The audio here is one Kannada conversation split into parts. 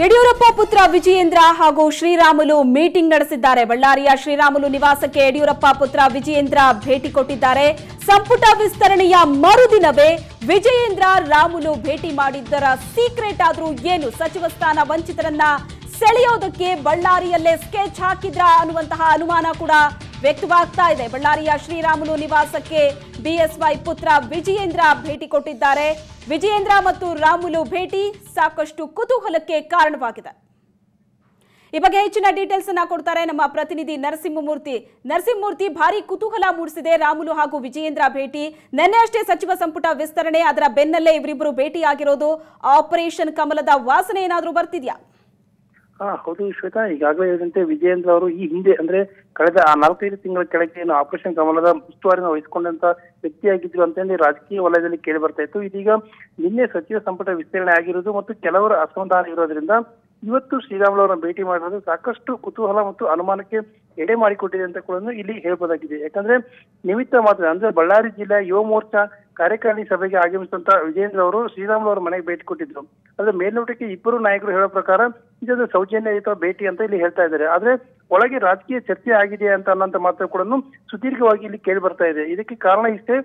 ಯಡಿಯೂರಪ್ಪ ಪುತ್ರ ವಿಜಯೇಂದ್ರ ಹಾಗೂ ಶ್ರೀರಾಮುಲು ಮೀಟಿಂಗ್ ನಡೆಸಿದ್ದಾರೆ. ಬಳ್ಳಾರಿಯ ಶ್ರೀರಾಮುಲು ನಿವಾಸಕ್ಕೆ ಯಡಿಯೂರಪ್ಪ ಪುತ್ರ ವಿಜಯೇಂದ್ರ ಭೇಟಿ ಕೊಟ್ಟಿದ್ದಾರೆ. ಸಂಪುಟ ವಿಸ್ತರಣೆಯ ಮರುದಿನವೇ ವಿಜಯೇಂದ್ರ ರಾಮುಲು ಭೇಟಿ ಮಾಡಿದ್ದರ ಸೀಕ್ರೆಟ್ ಆದ್ರೂ ಏನು? ಸಚಿವ ಸ್ಥಾನ ವಂಚಿತರನ್ನ ಸೆಳೆಯೋದಕ್ಕೆ ಬಳ್ಳಾರಿಯಲ್ಲೇ ಸ್ಕೆಚ್ ಹಾಕಿದ್ರ ಅನ್ನುವಂತಹ ಅನುಮಾನ ಕೂಡ ವ್ಯಕ್ತವಾಗ್ತಾ ಇದೆ. ಬಳ್ಳಾರಿಯ ಶ್ರೀರಾಮುಲು ನಿವಾಸಕ್ಕೆ ಬಿಎಸ್ವೈ ಪುತ್ರ ವಿಜಯೇಂದ್ರ ಭೇಟಿ ಕೊಟ್ಟಿದ್ದಾರೆ. ವಿಜಯೇಂದ್ರ ಮತ್ತು ರಾಮುಲು ಭೇಟಿ ಸಾಕಷ್ಟು ಕುತೂಹಲಕ್ಕೆ ಕಾರಣವಾಗಿದೆ. ಈ ಬಗ್ಗೆ ಹೆಚ್ಚಿನ ಡೀಟೇಲ್ಸ್ ಅನ್ನ ಕೊಡ್ತಾರೆ ನಮ್ಮ ಪ್ರತಿನಿಧಿ ನರಸಿಂಹಮೂರ್ತಿ. ನರಸಿಂಹಮೂರ್ತಿ, ಭಾರಿ ಕುತೂಹಲ ಮೂಡಿಸಿದೆ ರಾಮುಲು ಹಾಗೂ ವಿಜಯೇಂದ್ರ ಭೇಟಿ. ನಿನ್ನೆ ಅಷ್ಟೇ ಸಚಿವ ಸಂಪುಟ ವಿಸ್ತರಣೆ, ಅದರ ಬೆನ್ನಲ್ಲೇ ಇವರಿಬ್ಬರು ಭೇಟಿ ಆಗಿರೋದು. ಆಪರೇಷನ್ ಕಮಲದ ವಾಸನೆ ಏನಾದರೂ ಬರ್ತಿದ್ಯಾ? ಹೌದು ಶ್ವೇತಾ, ಈಗಾಗಲೇ ಹೇಳಿದಂತೆ ವಿಜಯೇಂದ್ರ ಅವರು ಈ ಹಿಂದೆ ಅಂದ್ರೆ ಕಳೆದ 4-5 ತಿಂಗಳ ಕೆಳಗೆ ಏನು ಆಪರೇಷನ್ ಕಮಲದ ಉಸ್ತುವಾರಿನ ವಹಿಸಿಕೊಂಡಂತ ವ್ಯಕ್ತಿಯಾಗಿದ್ರು ಅಂತ ಹೇಳಿ ರಾಜಕೀಯ ವಲಯದಲ್ಲಿ ಕೇಳಿ ಬರ್ತಾ ಇತ್ತು. ಇದೀಗ ನಿನ್ನೆ ಸಚಿವ ಸಂಪುಟ ವಿಸ್ತರಣೆ ಆಗಿರುವುದು ಮತ್ತು ಕೆಲವರ ಅಸಮಾಧಾನ ಇರೋದ್ರಿಂದ ಇವತ್ತು ಶ್ರೀರಾಮುಲು ಅವರನ್ನ ಭೇಟಿ ಮಾಡಿರೋದು ಸಾಕಷ್ಟು ಕುತೂಹಲ ಮತ್ತು ಅನುಮಾನಕ್ಕೆ ಎಡೆ ಮಾಡಿಕೊಟ್ಟಿದೆ ಅಂತ ಕೂಡ ಇಲ್ಲಿ ಹೇಳ್ಬೋದಾಗಿದೆ. ಯಾಕಂದ್ರೆ ನಿಮಿತ್ತ ಮಾತ್ರ ಅಂದ್ರೆ ಬಳ್ಳಾರಿ ಜಿಲ್ಲಾ ಯುವ ಮೋರ್ಚಾ ಕಾರ್ಯಕಾರಿಣಿ ಸಭೆಗೆ ಆಗಮಿಸಿದಂತ ವಿಜಯೇಂದ್ರ ಅವರು ಶ್ರೀರಾಮುಲು ಅವರ ಮನೆಗೆ ಭೇಟಿ ಕೊಟ್ಟಿದ್ರು. ಆದ್ರೆ ಮೇಲ್ನೋಟಕ್ಕೆ ಇಬ್ಬರು ನಾಯಕರು ಹೇಳೋ ಪ್ರಕಾರ ಇದೊಂದು ಸೌಜನ್ಯಯುತ ಭೇಟಿ ಅಂತ ಇಲ್ಲಿ ಹೇಳ್ತಾ ಇದ್ದಾರೆ. ಆದ್ರೆ ಒಳಗೆ ರಾಜಕೀಯ ಚರ್ಚೆ ಆಗಿದೆ ಅಂತ ಅನ್ನೋಂತ ಮಾತ್ರ ಕೂಡ ಸುದೀರ್ಘವಾಗಿ ಇಲ್ಲಿ ಕೇಳಿ ಬರ್ತಾ ಇದೆ. ಇದಕ್ಕೆ ಕಾರಣ ಇಷ್ಟೇ,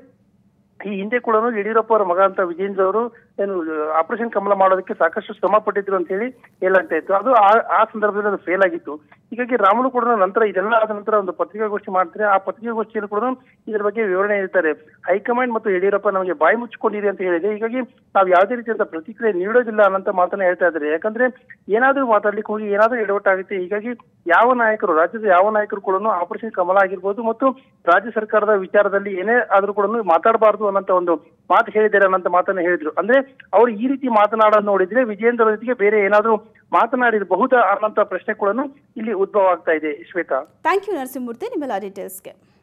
ಈ ಹಿಂದೆ ಕೂಡ ಯಡಿಯೂರಪ್ಪ ಅವರ ಮಗ ಅಂತ ವಿಜಯೇಂದ್ರ ಅವರು ಏನು ಆಪರೇಷನ್ ಕಮಲ ಮಾಡೋದಕ್ಕೆ ಸಾಕಷ್ಟು ಶ್ರಮ ಪಟ್ಟಿದ್ರು ಅಂತ ಹೇಳಿ ಹೇಳಲಾಗ್ತಾ ಇತ್ತು. ಅದು ಆ ಸಂದರ್ಭದಲ್ಲಿ ಅದು ಫೇಲ್ ಆಗಿತ್ತು. ಹೀಗಾಗಿ ರಾಮುಲು ಕೂಡ ನಂತರ ಇದೆಲ್ಲ ಆದ ನಂತರ ಒಂದು ಪತ್ರಿಕಾಗೋಷ್ಠಿ ಮಾಡ್ತಾರೆ. ಆ ಪತ್ರಿಕಾಗೋಷ್ಠಿಯಲ್ಲಿ ಕೂಡ ಇದರ ಬಗ್ಗೆ ವಿವರಣೆ ನೀಡ್ತಾರೆ. ಹೈಕಮಾಂಡ್ ಮತ್ತು ಯಡಿಯೂರಪ್ಪ ನಮಗೆ ಬಾಯಿ ಮುಚ್ಚಿಕೊಂಡಿದೆ ಅಂತ ಹೇಳಿದೆ, ಹೀಗಾಗಿ ನಾವು ಯಾವುದೇ ರೀತಿಯಾದ ಪ್ರತಿಕ್ರಿಯೆ ನೀಡೋದಿಲ್ಲ ಅನ್ನೋಂತ ಮಾತನ್ನ ಹೇಳ್ತಾ ಇದ್ದಾರೆ. ಯಾಕಂದ್ರೆ ಏನಾದ್ರೂ ಮಾತಾಡ್ಲಿಕ್ಕೆ ಹೋಗಿ ಏನಾದ್ರೂ ಎಡವಟ್ಟಾಗುತ್ತೆ. ಹೀಗಾಗಿ ಯಾವ ನಾಯಕರು, ರಾಜ್ಯದ ಯಾವ ನಾಯಕರು ಕೂಡ ಆಪರೇಷನ್ ಕಮಲ ಆಗಿರ್ಬೋದು ಮತ್ತು ರಾಜ್ಯ ಸರ್ಕಾರದ ವಿಚಾರದಲ್ಲಿ ಏನೇ ಆದ್ರೂ ಕೂಡ ಮಾತಾಡಬಾರ್ದು ಅನ್ನೋಂತ ಒಂದು ಮಾತು ಹೇಳಿದ್ದಾರೆ ಅನ್ನೋಂತ ಮಾತನ್ನ ಹೇಳಿದ್ರು. ಅಂದ್ರೆ ಅವ್ರು ಈ ರೀತಿ ಮಾತನಾಡೋದು ನೋಡಿದ್ರೆ ವಿಜಯೇಂದ್ರ ಜೊತೆಗೆ ಬೇರೆ ಏನಾದ್ರೂ ಮಾತನಾಡಿರಬಹುದಾ ಅನ್ನೋಂತ ಪ್ರಶ್ನೆ ಕೂಡ ಇಲ್ಲಿ ಉದ್ಭವ ಆಗ್ತಾ ಇದೆ. ಶ್ವೇತಾ, ಥ್ಯಾಂಕ್ ಯು ನರಸಿಂಹಮೂರ್ತಿ ನಿಮ್ಮೆಲ್ಲ ಡೀಟೇಲ್ಸ್ಗೆ.